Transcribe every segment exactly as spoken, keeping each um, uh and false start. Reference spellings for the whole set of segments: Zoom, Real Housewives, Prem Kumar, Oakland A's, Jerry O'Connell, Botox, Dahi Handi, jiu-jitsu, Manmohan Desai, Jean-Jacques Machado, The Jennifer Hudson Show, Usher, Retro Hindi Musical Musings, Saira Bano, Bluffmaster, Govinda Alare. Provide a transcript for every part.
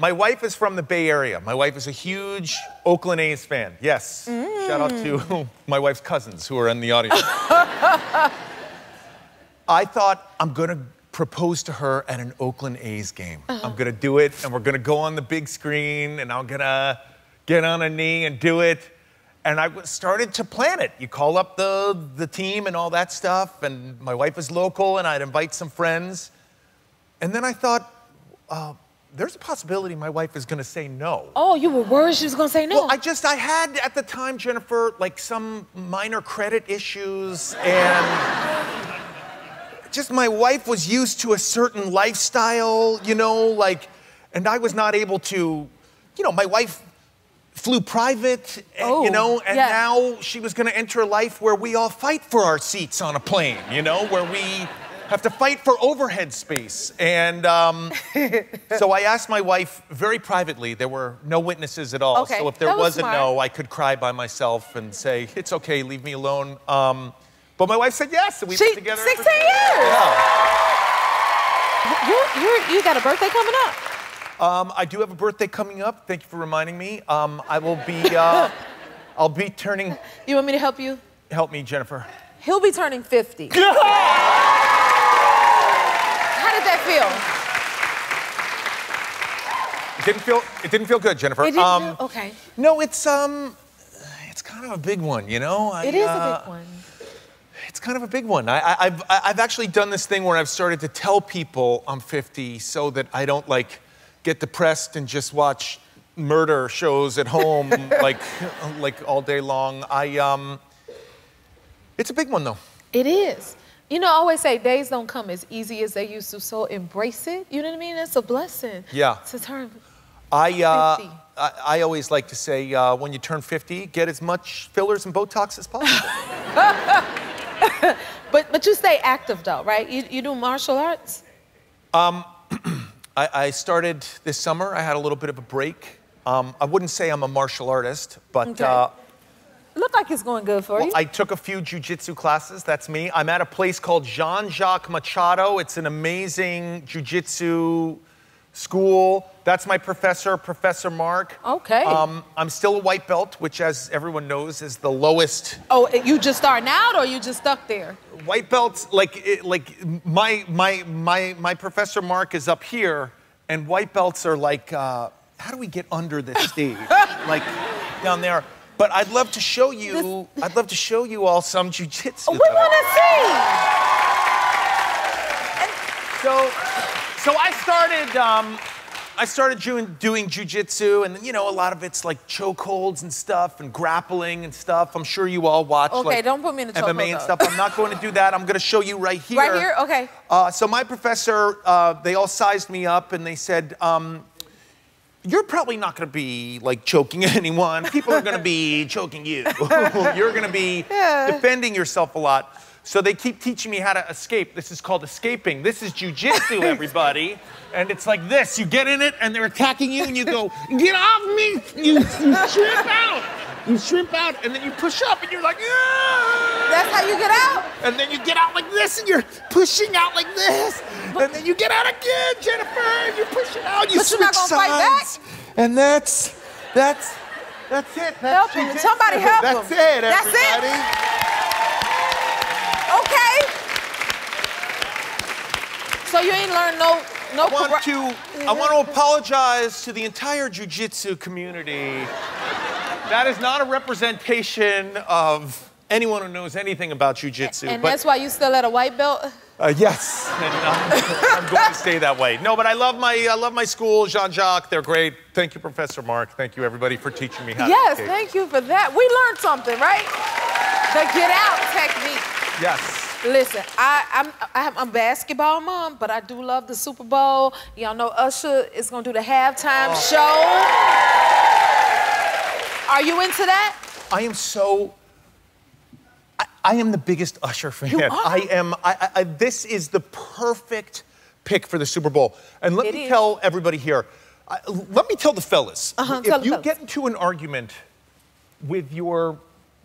My wife is from the Bay Area. My wife is a huge Oakland A's fan. Yes. Mm. Shout out to my wife's cousins who are in the audience. I thought I'm going to propose to her at an Oakland A's game. Uh-huh. I'm going to do it, and we're going to go on the big screen, and I'm going to get on a knee and do it. And I started to plan it. You call up the, the team and all that stuff, and my wife is local, and I'd invite some friends. And then I thought, uh, there's a possibility my wife is going to say no. Oh, you were worried she was going to say no? Well, I just, I had at the time, Jennifer, like some minor credit issues, and just my wife was used to a certain lifestyle, you know, like, and I was not able to, you know, my wife flew private, oh, you know, and yes. Now she was going to enter a life where we all fight for our seats on a plane, you know, where we have to fight for overhead space. And um, so I asked my wife very privately. There were no witnesses at all. Okay. So if there was, was a no, I could cry by myself and say, it's okay, leave me alone. Um, but my wife said yes, and we've been together sixteen years. Yeah. You're, you're, you got a birthday coming up. Um, I do have a birthday coming up. Thank you for reminding me. Um, I will be, uh, I'll be turning. You want me to help you? Help me, Jennifer. He'll be turning fifty. How did that feel? It didn't feel, it didn't feel good, Jennifer. It didn't um, feel, okay. No, it's, um, it's kind of a big one, you know? I, it is uh, a big one. It's kind of a big one. I, I, I've, I've actually done this thing where I've started to tell people I'm fifty so that I don't, like, get depressed and just watch murder shows at home, like, like all day long. I, um, it's a big one, though. It is. You know, I always say days don't come as easy as they used to, so embrace it. You know what I mean? It's a blessing. Yeah. To turn I, uh, fifty. I, I always like to say, uh, when you turn fifty, get as much fillers and Botox as possible. but but you stay active, though, right? You, you do martial arts? Um, I, I started this summer. I had a little bit of a break. Um, I wouldn't say I'm a martial artist, but... Okay. Uh, Looked like it's going good for well, you. I took a few jiu-jitsu classes. That's me. I'm at a place called Jean-Jacques Machado. It's an amazing jiu-jitsu school. That's my professor, Professor Mark. Okay. Um, I'm still a white belt, which, as everyone knows, is the lowest. Oh, you just starting out, or you just stuck there? White belts, like, like my my my my Professor Mark is up here, and white belts are like, uh, how do we get under this stage? Like down there. But I'd love to show you, I'd love to show you all some jiu-jitsu. We wanna see! And so, so I started, um, I started doing, doing jiu-jitsu, and you know, a lot of it's like chokeholds and stuff, and grappling and stuff. I'm sure you all watch okay, like, don't put me in the M M A and stuff. I'm not going to do that. I'm gonna show you right here. Right here, okay. Uh, so my professor, uh, they all sized me up, and they said, um, you're probably not gonna be like choking anyone. People are gonna be choking you. You're gonna be yeah. defending yourself a lot. So they keep teaching me how to escape. This is called escaping. This is jiu-jitsu, everybody. And it's like this, you get in it and they're attacking you and you go, get off me, you, you shrimp out. You shrimp out and then you push up and you're like, ah! That's how you get out. And then you get out like this and you're pushing out like this. And then you get out again, Jennifer. You push it out. You but switch you're not gonna sides. Fight back. And that's that's that's it. That's help him. Somebody help that's him. It, that's it. That's it. Okay. So you ain't learned no no. I want to I want to apologize to the entire jiu-jitsu community. That is not a representation of anyone who knows anything about jiu-jitsu. And but that's why you still at a white belt. Uh, yes, and I'm, I'm going to stay that way. No, but I love my, I love my school, Jean-Jacques. They're great. Thank you, Professor Mark. Thank you, everybody, for teaching me how yes, to Yes, thank you for that. We learned something, right? The get out technique. Yes. Listen, I, I'm, I'm, I'm basketball mom, but I do love the Super Bowl. Y'all know Usher is going to do the halftime oh. show. Are you into that? I am so... I am the biggest Usher fan. You are? I am. I, I, this is the perfect pick for the Super Bowl. And let it me is. tell everybody here. I, let me tell the fellas. Uh-huh, if tell you the fellas. get into an argument with your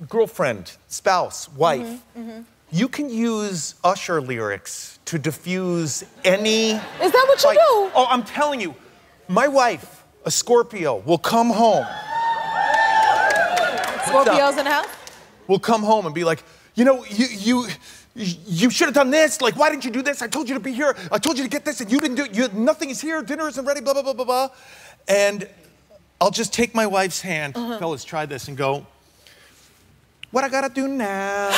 girlfriend, spouse, wife, mm-hmm, mm-hmm. you can use Usher lyrics to diffuse any. Is that what you like, do? Oh, I'm telling you, my wife a Scorpio will come home. Scorpios in the house? Will come home and be like, you know, you, you, you should have done this. Like, why didn't you do this? I told you to be here. I told you to get this, and you didn't do it. You, nothing is here. Dinner isn't ready, blah, blah, blah, blah, blah. And I'll just take my wife's hand, uh-huh. fellas, try this, and go, what I gotta do now?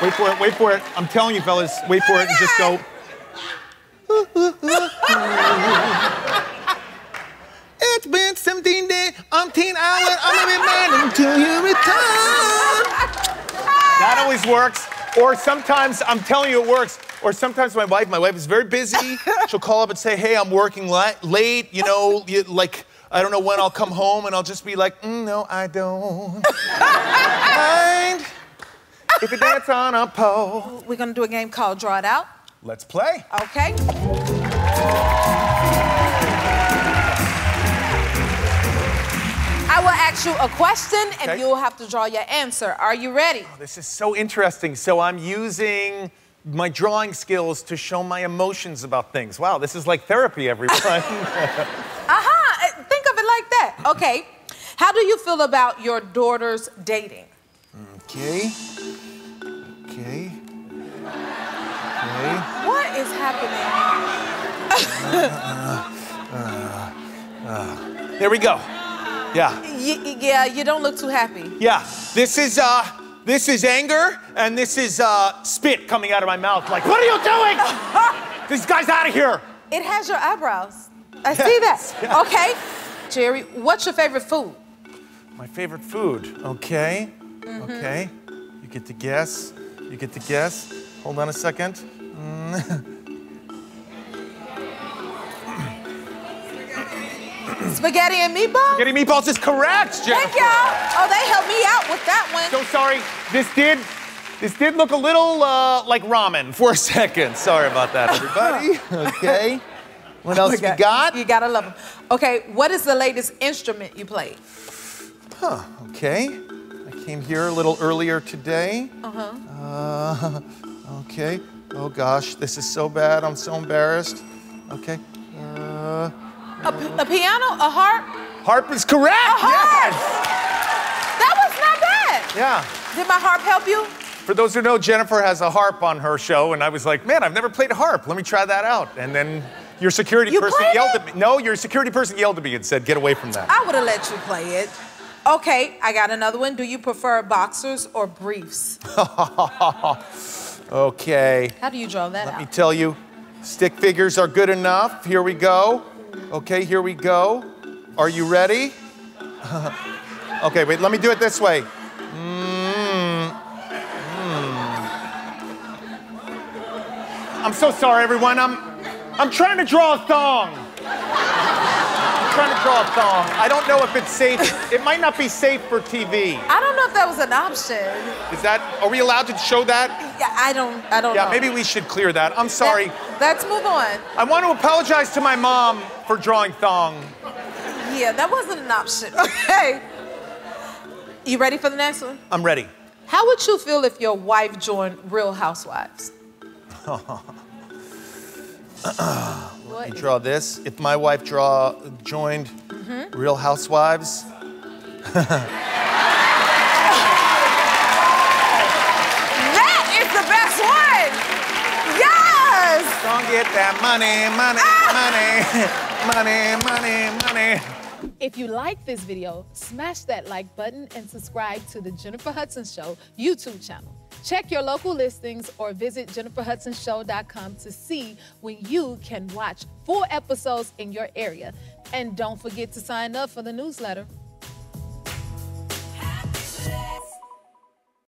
Wait for it, wait for it. I'm telling you, fellas, wait for it, and just go. It's been seventeen days, umpteen hours, I'm a man until you return. That always works. Or sometimes, I'm telling you it works, or sometimes my wife, my wife is very busy. She'll call up and say, hey, I'm working late, you know, you, like, I don't know when I'll come home, and I'll just be like, mm, no, I don't mind if you dance on a pole. We're gonna do a game called Draw It Out. Let's play. Okay. I will ask you a question, and okay. you'll have to draw your answer. Are you ready? Oh, this is so interesting. So I'm using my drawing skills to show my emotions about things. Wow, this is like therapy, everyone. Aha! Think of it like that. Okay. How do you feel about your daughter's dating? Okay. Okay. Okay. What is happening? uh, uh, uh, uh. There we go. Yeah. Y yeah, you don't look too happy. Yeah. This is uh this is anger, and this is uh spit coming out of my mouth. Like, what are you doing? This guy's out of here. It has your eyebrows. I yes. see that. Yeah. Okay. Jerry, what's your favorite food? My favorite food. Okay. Mm-hmm. Okay. You get to guess. You get to guess. Hold on a second. Spaghetti and meatballs? Spaghetti and meatballs is correct, Jennifer. Thank y'all. Oh, they helped me out with that one. So sorry. This did, this did look a little uh, like ramen for a second. Sorry about that, everybody. Okay. What else oh we God. got? You gotta love them. Okay, what is the latest instrument you played? Huh, okay. I came here a little earlier today. Uh-huh. Uh, okay. Oh, gosh, this is so bad. I'm so embarrassed. Okay. Uh... A, a piano? A harp? Harp is correct! A harp! Yes! That was not bad! Yeah. Did my harp help you? For those who know, Jennifer has a harp on her show, and I was like, man, I've never played a harp. Let me try that out. And then your security you person yelled it? at me. No, your security person yelled at me and said, get away from that. I would have let you play it. Okay, I got another one. Do you prefer boxers or briefs? Okay. How do you draw that Let out? Let me tell you, stick figures are good enough. Here we go. Okay, here we go. Are you ready? Okay, wait, let me do it this way. Mm. Mm. I'm so sorry, everyone. I'm, I'm trying to draw a thong. I'm trying to draw a thong. I don't know if it's safe. It might not be safe for T V. I don't know if that was an option. Is that, are we allowed to show that? Yeah, I don't, I don't yeah, know. Yeah, maybe we should clear that. I'm sorry. That, let's move on. I want to apologize to my mom for drawing thong. Yeah, that wasn't an option. Okay. You ready for the next one? I'm ready. How would you feel if your wife joined Real Housewives? Let me draw this. If my wife draw, joined mm-hmm. Real Housewives. Don't get that money, money, ah! money, money, money, money. If you like this video, smash that like button and subscribe to The Jennifer Hudson Show YouTube channel. Check your local listings or visit jennifer hudson show dot com to see when you can watch full episodes in your area. And don't forget to sign up for the newsletter.